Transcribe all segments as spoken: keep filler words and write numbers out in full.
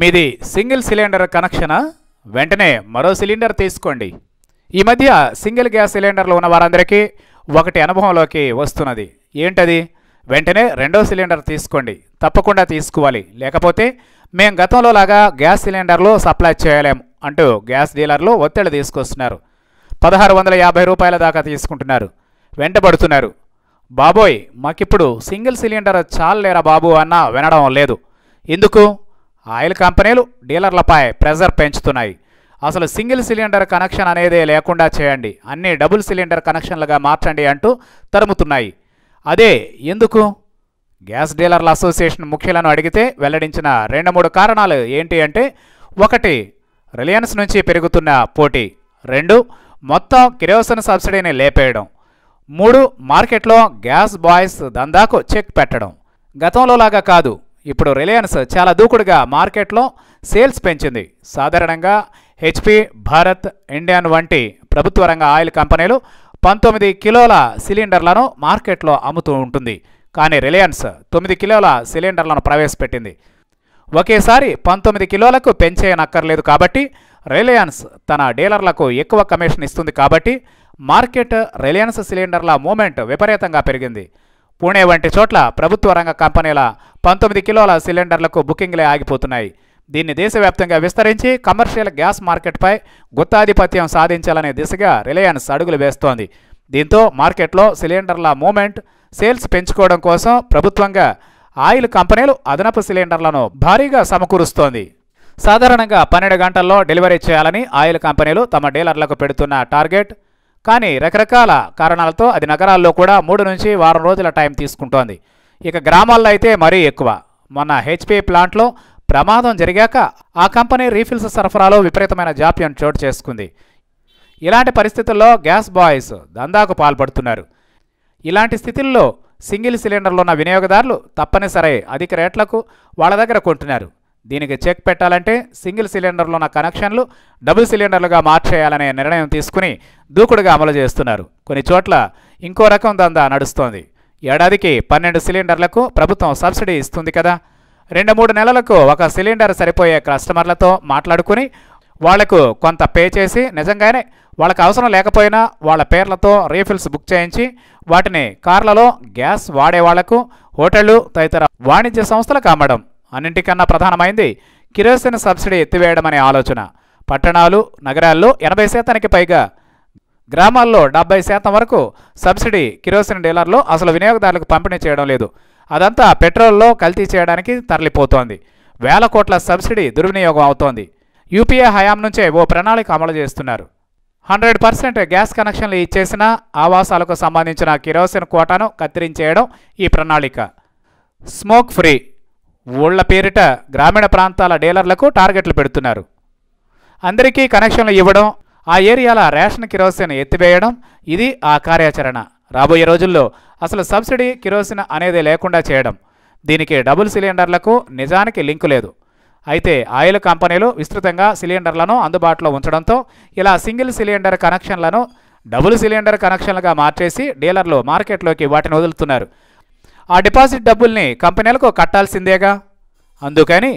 మీది single cylinder connection వెంటనే మరో సిలిండర్ తీసుకోండి. ఈ మధ్య సింగిల్ గ్యాస్ సిలిండర్లు ఉన్న వారందరికీ ఒకటి అనుభవంలోకి వస్తున్నది. ఏంటది? వెంటనే రెండో సిలిండర్ తీసుకోండి. తప్పకుండా తీసుకోవాలి, లేకపోతే మేము గతంలో లాగా గ్యాస్ సిలిండర్లు సప్లై చేయలేము అంటూ గ్యాస్ డీలర్లు ఒత్తిడి తీసుకొస్తున్నారు. పదహారు వందల యాభై రూపాయల దాకా తీసుకుంటున్నారు, వెంటబడుతున్నారు. బాబోయ్, మాకిప్పుడు సింగిల్ సిలిండర్ చాలేరా బాబు అన్న వినడం లేదు. ఎందుకు? ఆయిల్ కంపెనీలు డీలర్లపై ప్రెజర్ పెంచుతున్నాయి. అసలు సింగిల్ సిలిండర్ కనెక్షన్ అనేదే లేకుండా చేయండి, అన్నీ డబుల్ సిలిండర్ కనెక్షన్లుగా మార్చండి అంటూ తరుముతున్నాయి. అదే ఎందుకు? గ్యాస్ డీలర్ల అసోసియేషన్ ముఖ్యులను అడిగితే వెల్లడించిన రెండు మూడు కారణాలు ఏంటి అంటే, ఒకటి రిలయన్స్ నుంచి పెరుగుతున్న పోటీ, రెండు మొత్తం కిరోసిన్ సబ్సిడీని లేపేయడం, మూడు మార్కెట్లో గ్యాస్ బాయ్స్ దందాకు చెక్ పెట్టడం. గతంలోలాగా కాదు, ఇప్పుడు రిలయన్స్ చాలా దూకుడుగా మార్కెట్లో సేల్స్ పెంచింది. సాధారణంగా హెచ్పి, భారత్, ఇండియన్ వంటి ప్రభుత్వ రంగ ఆయిల్ కంపెనీలు పంతొమ్మిది కిలోల సిలిండర్లను మార్కెట్లో అమ్ముతూ ఉంటుంది. కానీ రిలయన్స్ తొమ్మిది కిలోల సిలిండర్లను ప్రవేశపెట్టింది. ఒకేసారి పంతొమ్మిది కిలోలకు పెంచేయనక్కర్లేదు కాబట్టి రిలయన్స్ తన డీలర్లకు ఎక్కువ కమిషన్ ఇస్తుంది. కాబట్టి మార్కెట్ రిలయన్స్ సిలిండర్ల మూమెంట్ విపరీతంగా పెరిగింది. పూణే వంటి చోట్ల ప్రభుత్వ రంగ కంపెనీల పంతొమ్మిది కిలోల సిలిండర్లకు బుకింగ్లే ఆగిపోతున్నాయి. దీన్ని దేశవ్యాప్తంగా విస్తరించి కమర్షియల్ గ్యాస్ మార్కెట్పై గుత్తాధిపత్యం సాధించాలనే దిశగా రిలయన్స్ అడుగులు వేస్తోంది. దీంతో మార్కెట్లో సిలిండర్ల మూమెంట్, సేల్స్ పెంచుకోవడం కోసం ప్రభుత్వంగా ఆయిల్ కంపెనీలు అదనపు సిలిండర్లను భారీగా సమకూరుస్తోంది. సాధారణంగా పన్నెండు గంటల్లో డెలివరీ చేయాలని ఆయిల్ కంపెనీలు తమ డీలర్లకు పెడుతున్న టార్గెట్, కానీ రకరకాల కారణాలతో అది నగరాల్లో కూడా మూడు నుంచి వారం రోజుల టైం తీసుకుంటోంది. ఇక గ్రామాల్లో అయితే మరీ ఎక్కువ. మొన్న హెచ్పి ప్లాంట్లో ప్రమాదం జరిగాక ఆ కంపెనీ రీఫిల్స్ సరఫరాలో విపరీతమైన జాప్యం చోటు చేసుకుంది. ఇలాంటి పరిస్థితుల్లో గ్యాస్ బాయ్స్ దందాకు పాల్పడుతున్నారు. ఇలాంటి స్థితుల్లో సింగిల్ సిలిండర్లు ఉన్న వినియోగదారులు తప్పనిసరి అధిక రేట్లకు వాళ్ళ దగ్గర కొంటున్నారు. దీనికి చెక్ పెట్టాలంటే సింగిల్ సిలిండర్లు ఉన్న కనెక్షన్లు డబుల్ సిలిండర్లుగా మార్చేయాలనే నిర్ణయం తీసుకుని దూకుడుగా అమలు చేస్తున్నారు. కొన్ని చోట్ల ఇంకో రకం దందా నడుస్తోంది. ఏడాదికి పన్నెండు సిలిండర్లకు ప్రభుత్వం సబ్సిడీ ఇస్తుంది కదా, రెండు మూడు నెలలకు ఒక సిలిండర్ సరిపోయే కస్టమర్లతో మాట్లాడుకుని వాళ్లకు కొంత పే చేసి, నిజంగానే వాళ్ళకు అవసరం లేకపోయినా వాళ్ళ పేర్లతో రీఫిల్స్ బుక్ చేయించి వాటిని కార్లలో గ్యాస్ వాడే వాళ్లకు, హోటళ్లు తదితర వాణిజ్య సంస్థలకు అమ్మడం. అన్నింటికన్నా ప్రధానమైంది కిరోసిన్ సబ్సిడీ ఎత్తివేయడం అనే ఆలోచన. పట్టణాలు, నగరాల్లో ఎనభై శాతానికి పైగా, గ్రామాల్లో డెబ్బై శాతం వరకు సబ్సిడీ కిరోసిన్ డీలర్లు అసలు వినియోగదారులకు పంపిణీ చేయడం లేదు. అదంతా పెట్రోల్లో కల్తీ చేయడానికి తరలిపోతోంది. వేల కోట్ల సబ్సిడీ దుర్వినియోగం అవుతోంది. యూపీఏ హయాం నుంచే ఓ ప్రణాళిక అమలు చేస్తున్నారు. హండ్రెడ్ పర్సెంట్ గ్యాస్ కనెక్షన్లు ఇచ్చేసిన ఆవాసాలకు సంబంధించిన కిరోసిన్ కోటాను కత్తిరించేయడం ఈ ప్రణాళిక. స్మోక్ ఫ్రీ ఊళ్ల పేరిట గ్రామీణ ప్రాంతాల డీలర్లకు టార్గెట్లు పెడుతున్నారు. అందరికీ కనెక్షన్లు ఇవ్వడం, ఆ ఏరియాల రేషన్ కిరోసిన్ ఎత్తివేయడం, ఇది ఆ కార్యాచరణ. రాబోయే రోజుల్లో అసలు సబ్సిడీ కిరోసిన్ అనేది లేకుండా చేయడం. దీనికి డబుల్ సిలిండర్లకు నిజానికి లింకు లేదు. అయితే ఆయిల్ కంపెనీలు విస్తృతంగా సిలిండర్లను అందుబాటులో ఉంచడంతో ఇలా సింగిల్ సిలిండర్ కనెక్షన్లను డబుల్ సిలిండర్ కనెక్షన్లుగా మార్చేసి డీలర్లు మార్కెట్లోకి వాటిని వదులుతున్నారు. ఆ డిపాజిట్ డబ్బుల్ని కంపెనీలకు కట్టాల్సిందేగా. అందుకని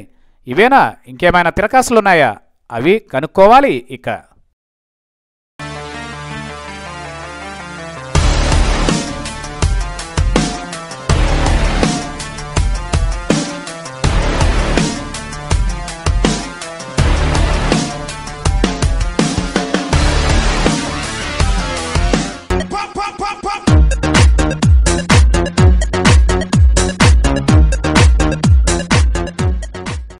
ఇవేనా ఇంకేమైనా తిరకాసులున్నాయా? అవి కనుక్కోవాలి. ఇక